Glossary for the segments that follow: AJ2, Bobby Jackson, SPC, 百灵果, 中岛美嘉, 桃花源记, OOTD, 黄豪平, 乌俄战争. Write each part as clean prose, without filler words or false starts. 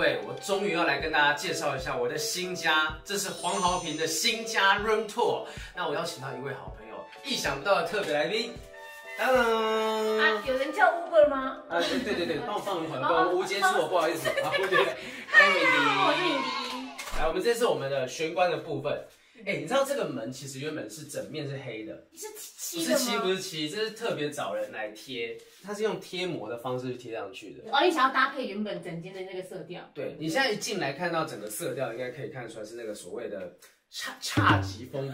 位，我终于要来跟大家介绍一下我的新家，这是黄豪平的新家 Room Tour。那我邀请到一位好朋友，意想不到的特别来宾。 啊，有人叫 Uber 吗？啊，对对对，帮我放一会儿，帮我无间错，不好意思啊，我觉得。嗨，我是敏迪。来，我们这是我们的玄关的部分。哎，你知道这个门其实原本是整面是黑的，是漆的吗？不是漆，这是特别找人来贴，它是用贴膜的方式去贴上去的。哦，你想要搭配原本整间的那个色调。对，你现在一进来看到整个色调，应该可以看出来是那个所谓的。 差级风，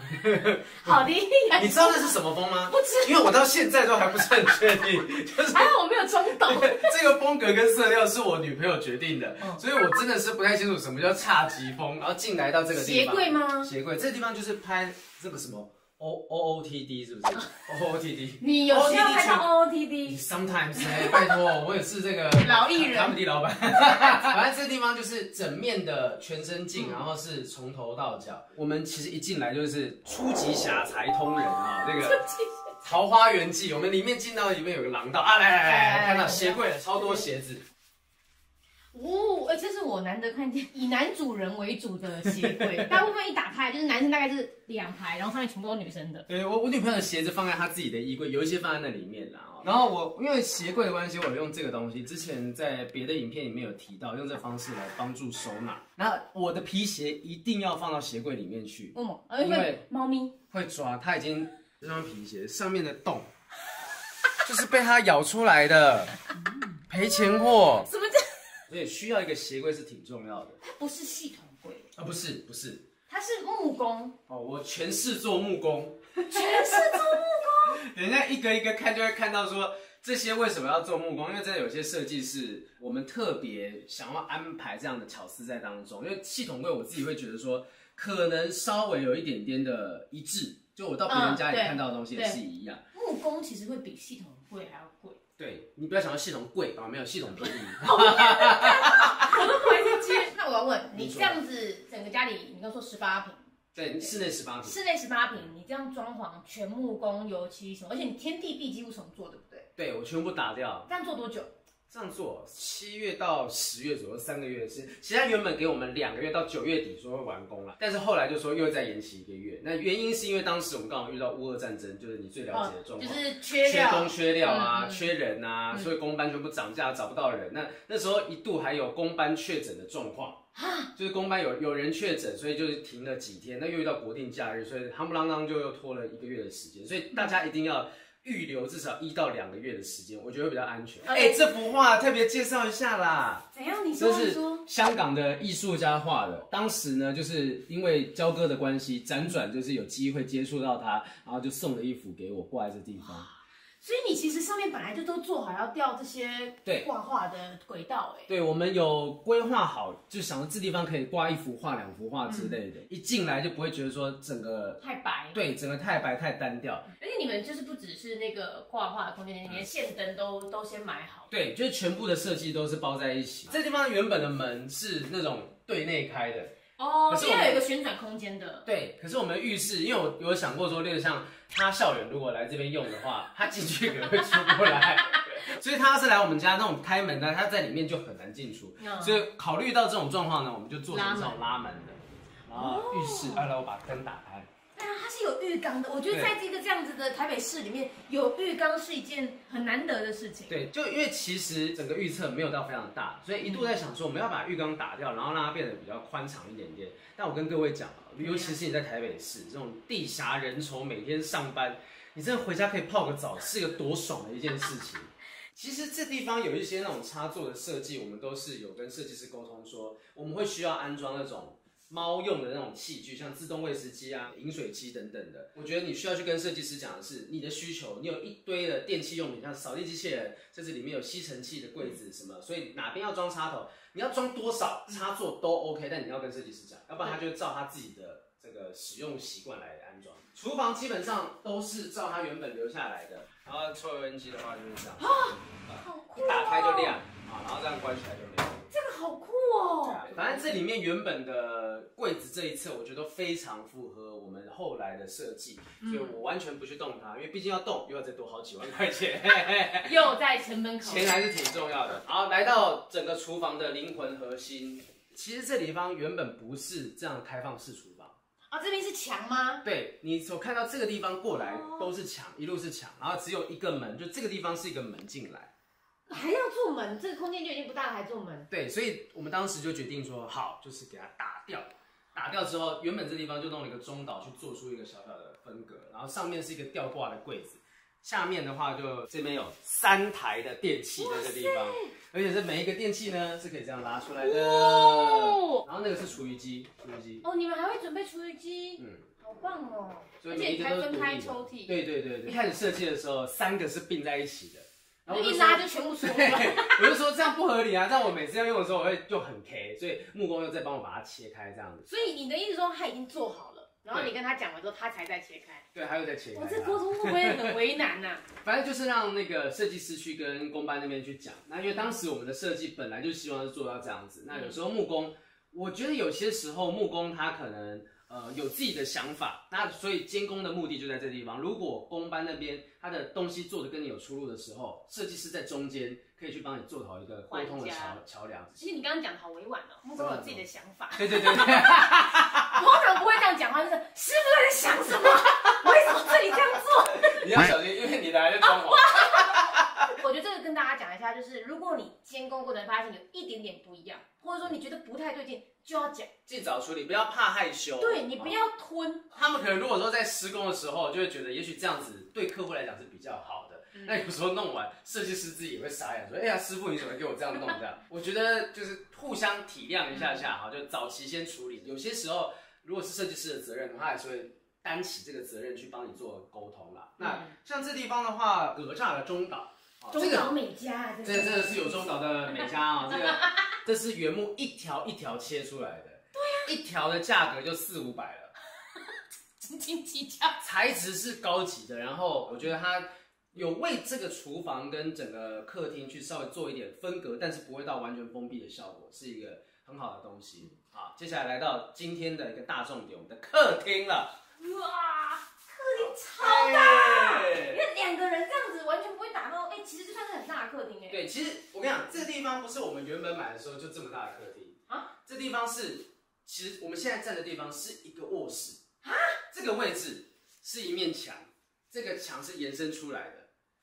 好厉害！你知道那是什么风吗？不知，因为我到现在都还不是很确定。就是还好我没有装懂。这个风格跟色调是我女朋友决定的，所以我真的是不太清楚什么叫差级风。然后进来到这个地方，鞋柜吗？鞋柜，这个地方就是拍这个什么 OOTD 是不是 ？OOTD， 你有需要拍到 OOTD？ Sometimes， 拜托，我也是这个老艺人，他们的老板。反正这地方就是整面的全身镜，然后是从头到脚。我们其实一进来就是初级侠才通人啊，那个《桃花源记》，我们里面进到里面有个廊道啊，来，看到鞋柜了，超多鞋子。 哦，这是我难得看见以男主人为主的鞋柜，大部分一打开就是男生大概是两排，然后上面全部都是女生的。对，我女朋友的鞋子放在她自己的衣柜，有一些放在那里面啦。然后我因为鞋柜的关系，我用这个东西，之前在别的影片里面有提到，用这方式来帮助收纳。那我的皮鞋一定要放到鞋柜里面去，因为猫咪会抓，它已经这双皮鞋上面的洞就是被它咬出来的，赔钱货。什么？ 所以需要一个鞋柜是挺重要的，它不是系统柜啊，不是，它是木工哦，我全是做木工，人家一个一个看就会看到说这些为什么要做木工，因为真的有些设计是我们特别想要安排这样的巧思在当中，因为系统柜我自己会觉得说可能稍微有一点点的一致，就我到别人家里看到的东西也是一样，木工其实会比系统柜还要贵。 对你不要想到系统贵啊、哦，没有系统便宜。我都不会去接。那我要问你，这样子整个家里，你刚说18平，对，室内18平，室内18平，你这样装潢全木工、油漆什么，而且你天地壁几乎重做，对不对？对，我全部打掉。这样做多久？这样做7月到10月左右，3个月是。其实他原本给我们2个月到9月底说会完工了，但是后来就说又再延期1个月。那原因是因为当时我们刚好遇到乌俄战争，就是你最了解的状况，就是缺工缺料啊，缺人啊，所以工班全部涨价，找不到人。那时候一度还有工班确诊的状况。 就是工班有人确诊，所以就是停了几天。那又遇到国定假日，所以夯不啷当就又拖了1个月的时间。所以大家一定要预留至少1到2个月的时间，我觉得会比较安全。哎，这幅画特别介绍一下啦。怎样？你说这是香港的艺术家画的。当时呢，就是因为交割的关系，辗转就是有机会接触到他，然后就送了一幅给我挂在这地方。 所以你其实上面本来就都做好要吊这些挂画的轨道，哎，对，我们有规划好，就想到这地方可以挂一幅画、2幅画之类的，一进来就不会觉得说整个太白，对，整个太白太单调。而且你们就是不只是那个挂画的空间，连线灯都先买好，对，就是全部的设计都是包在一起。这地方原本的门是那种对内开的。 哦，现在有一个旋转空间的。对，可是我们浴室，因为我有想过说，例如像他校园如果来这边用的话，他进去可能会出不来，所以他要是来我们家那种开门的，他在里面就很难进出。所以考虑到这种状况呢，我们就做成这种拉门的。然后浴室，来我把灯打开。对啊，它是有浴缸的。我觉得在这个这样子的台北市里面，有浴缸是一件很难得的事情。对，就因为其实整个预测没有到非常大，所以一度在想说我们要把浴缸打掉，然后让它变得比较宽敞一点点。但我跟各位讲啊，尤其是你在台北市这种地狭人稠，每天上班，你真的回家可以泡个澡，是一个多爽的一件事情。其实这地方有一些那种插座的设计，我们都是有跟设计师沟通说，我们会需要安装那种。 猫用的那种器具，像自动喂食机啊、饮水机等等的，我觉得你需要去跟设计师讲的是你的需求。你有一堆的电器用品，像扫地机器人，甚至里面有吸尘器的柜子什么，所以哪边要装插头，你要装多少插座都 OK， 但你要跟设计师讲，要不然他就照他自己的这个使用习惯来安装。厨房基本上都是照他原本留下来的，然后抽油烟机的话就是这样，啊，好酷哦，一打开就亮啊，然后这样关起来就亮。这个好酷哦。反正这里面原本的柜子这一侧，我觉得非常符合我们后来的设计，所以我完全不去动它，因为毕竟要动又要再多好几万块钱，又在成本考虑，钱还是挺重要的。好，来到整个厨房的灵魂核心，其实这地方原本不是这样开放式厨房。 啊、这边是墙吗？对，你所看到这个地方过来都是墙，一路是墙，然后只有一个门，就这个地方是一个门进来，还要做门，这个空间就已经不大了，还做门。对，所以我们当时就决定说，好，就是给它打掉，打掉之后，原本这地方就弄了一个中岛去做出一个小小的分隔，然后上面是一个吊挂的柜子，下面的话就这边有3台的电器在这地方，而且是每一个电器呢是可以这样拉出来的。哦、然后那个是厨余机，厨余机。哦，你们还会准备厨余机？嗯，好棒哦！而且你还分开抽屉。对对对对，一开始设计的时候3个是并在一起的，然后一拉就全部出来。我就说这样不合理啊！但我每次要用的时候，我会就很 K， 所以木工又再帮我把它切开这样子。所以你的意思说他已经做好了？ 然后你跟他讲完之后，他才在切开。对，还有在切开。我这沟通会不会很为难呐、啊？反正就是让那个设计师去跟工班那边去讲。那因为当时我们的设计本来就希望是做到这样子。那有时候木工，我觉得有些时候木工他可能有自己的想法，那所以监工的目的就在这地方。如果工班那边他的东西做的跟你有出入的时候，设计师在中间。 可以去帮你做好一个沟通的桥梁。其实你刚刚讲的好委婉哦，木工有自己的想法。对对对对，我通常不会这样讲话，就是师傅在想什么？为什么这里这样做？你要小心，因为你来就装潢。我觉得这个跟大家讲一下，就是如果你监工过程发现有一点点不一样，或者说你觉得不太对劲，就要讲，尽早处理，不要怕害羞。对你不要吞。他们可能如果说在施工的时候，就会觉得也许这样子对客户来讲是比较好的。 那有时候弄完，设计师自己也会傻眼，说：“哎呀，师傅，你怎么给我这样弄？”这样，我觉得就是互相体谅一下下哈，就早期先处理。有些时候，如果是设计师的责任，他还是会担起这个责任去帮你做沟通啦。那像这地方的话，格栅的中岛，中岛美嘉，这个是有中岛的美嘉啊，这是原木一条一条切出来的，对呀，一条的价格就400-500了，斤斤计较。材质是高级的，然后我觉得它。 有为这个厨房跟整个客厅去稍微做一点分隔，但是不会到完全封闭的效果，是一个很好的东西。好，接下来来到今天的一个大重点，我们的客厅了。哇，客厅超大，因为2个人这样子完全不会打到，哎、欸，其实这算是很大的客厅哎、欸。对，其实我跟你讲，这个地方不是我们原本买的时候就这么大的客厅啊，这地方是，其实我们现在站的地方是一个卧室啊，这个位置是一面墙，这个墙是延伸出来的。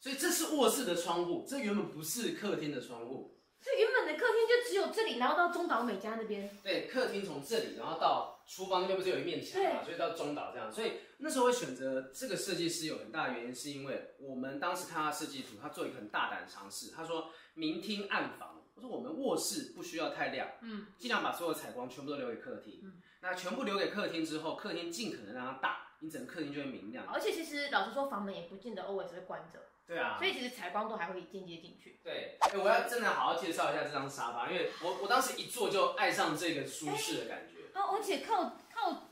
所以这是卧室的窗户，这原本不是客厅的窗户。所以原本的客厅就只有这里，然后到中岛美嘉那边。对，客厅从这里，然后到厨房那边不是有一面墙嘛，所以到中岛这样。所以那时候会选择这个设计师有很大的原因，是因为我们当时看他设计图，他做一个很大胆的尝试。他说明厅暗房，我说我们卧室不需要太亮，嗯，尽量把所有采光全部都留给客厅。嗯，那全部留给客厅之后，客厅尽可能让它大，你整个客厅就会明亮。而且其实老实说，房门也不见得 always 会关着。 对啊，所以其实采光都还会间接进去。对，哎、欸，我要真的好好介绍一下这张沙发，因为我当时一坐就爱上这个舒适的感觉。哦、欸，而且靠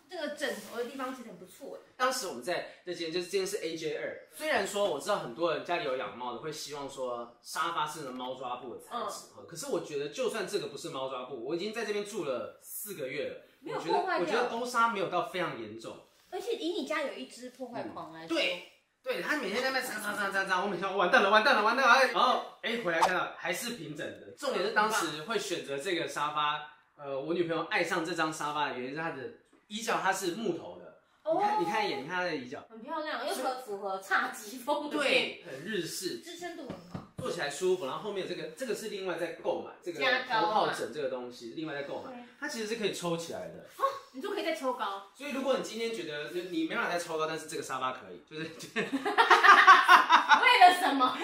这个枕头的地方其实很不错哎。当时我们在这间就是这间是 AJ2，虽然说我知道很多人家里有养猫的会希望说沙发是猫抓布的材质、嗯、可是我觉得就算这个不是猫抓布，我已经在这边住了4个月了，没有破坏掉，我觉得猫砂没有到非常严重。而且以你家有一只破坏狂来说、嗯，对。 对他每天在那边擦，我每天完蛋了，完蛋了，完蛋了，然后哎回来看到还是平整的。重点是当时会选择这个沙发，我女朋友爱上这张沙发的原因是它的椅脚它是木头的，哦、你看一眼，你看它的椅脚，很漂亮，又很符合侘寂风，对，很日式，支撑度很好，坐起来舒服。然后后面有这个是另外在购买这个头靠枕这个东西，另外在购买，它其实是可以抽起来的。哦 你就可以再抽高，所以如果你今天觉得你没办法再抽高，但是这个沙发可以，就是为了什么？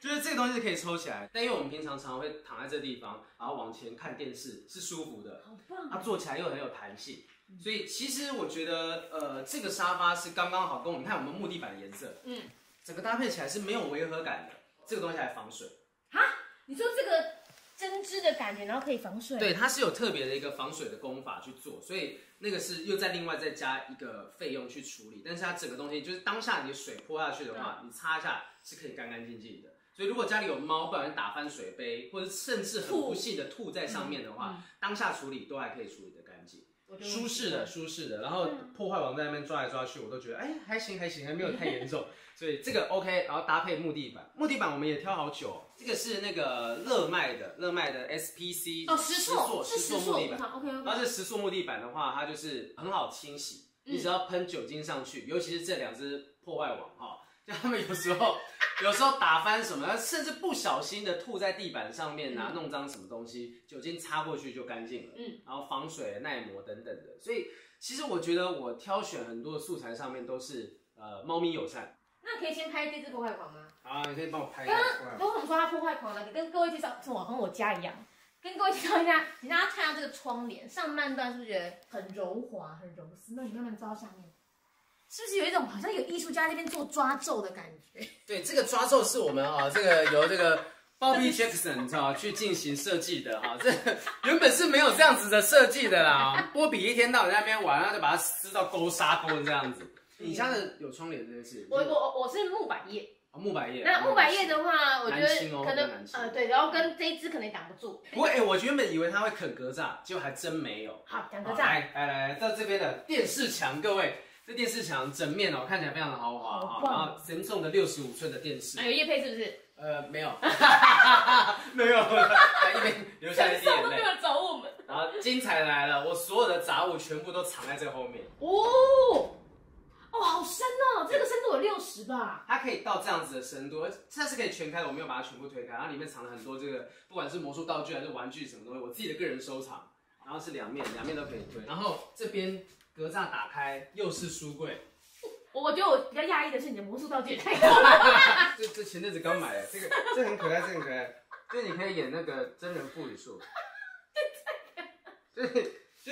就是这个东西可以抽起来，但因为我们平常常会躺在这地方，然后往前看电视是舒服的，好棒、啊！它坐起来又很有弹性，所以其实我觉得，这个沙发是刚刚好跟我们看我们木地板的颜色，嗯，整个搭配起来是没有违和感的，这个东西还防水啊？你说这个？ 针织的感觉，然后可以防水。对，它是有特别的一个防水的工法去做，所以那个是又在另外再加一个费用去处理。但是它整个东西就是当下你水泼下去的话，你擦一下是可以干干净净的。所以如果家里有猫，不小心打翻水杯，或者甚至很不幸的吐在上面的话，当下处理都还可以处理得干净。 舒适的，舒适的，然后破坏王在那边抓来抓去，我都觉得哎，还行还行，还没有太严重，所以这个 OK。然后搭配木地板，木地板我们也挑好久，这个是那个乐迈的 SPC 哦，石塑木地板 ，OK OK。然后这石塑木地板的话，它就是很好清洗，你只要喷酒精上去，尤其是这两只破坏王哈，就他们有时候打翻什么，甚至不小心的吐在地板上面啊，弄脏什么东西，酒精擦过去就干净了。嗯，然后防水、耐磨等等的，所以其实我觉得我挑选很多素材上面都是猫咪友善。那可以先拍这只破坏狂吗？啊，你可以帮我拍一下。刚刚我说它破坏狂了，跟各位介绍，我跟我家一样，跟各位介绍一下，你让大家看到这个窗帘上半段是不是觉得很柔滑、很柔丝？那你慢慢照下面。 是不是有一种好像有艺术家那边做抓皱的感觉？对，这个抓皱是我们这个由这个 Bobby Jackson 去进行设计的这原本是没有这样子的设计的啦。波比一天到晚在那边玩，然后就把它撕到勾沙沟这样子。你家的有窗帘这件事？我是木百叶。哦，木百叶。那木百叶的话，我觉得可能对，然后跟这一只可能挡不住。不过我原本以为它会啃格栅，结果还真没有。好，讲格栅。来，到这边的电视墙，各位。 这电视墙整面哦，看起来非常的豪华啊，然后神送的65寸的电视，有业配是不是？没有，没有，一边留下一滴眼泪，都没有找我们。然后精彩的来了，我所有的杂物全部都藏在这后面。哦，哦，好深哦，这个深度有60吧？它可以到这样子的深度，它是可以全开的，我没有把它全部推开，然后里面藏了很多这个，不管是魔术道具还是玩具什么东西，我自己的个人收藏。然后是两面都可以推，然后这边。 格栅打开，又是书柜。我觉得我比较讶异的是你的魔术道具也太多了。这前阵子刚买的，这很可爱，这很可爱。就是你可以演那个真人护理术。就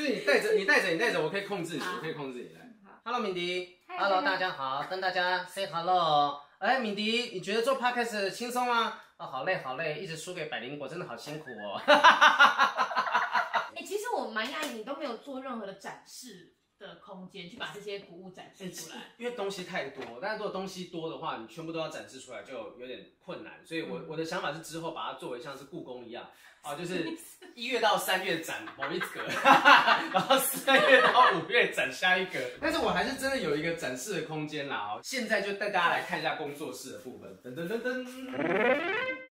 是你带着，我可以控制你，我可以控制你来。Hello， 敏迪。Hello， 大家好，跟大家 say hello。哎，敏迪，你觉得做 podcast 轻松吗？哦，好累好累，一直输给百灵果，真的好辛苦哦。哎，其实我蛮讶异，你都没有做任何的展示。 的空间去把这些古物展示出来，因为东西太多。但是如果东西多的话，你全部都要展示出来就有点困难。所以我的想法是之后把它作为像是故宫一样，就是1月到3月展某一格，然后4月到5月展下一格。但是我还是真的有一个展示的空间啦。现在就带大家来看一下工作室的部分。噔噔噔噔。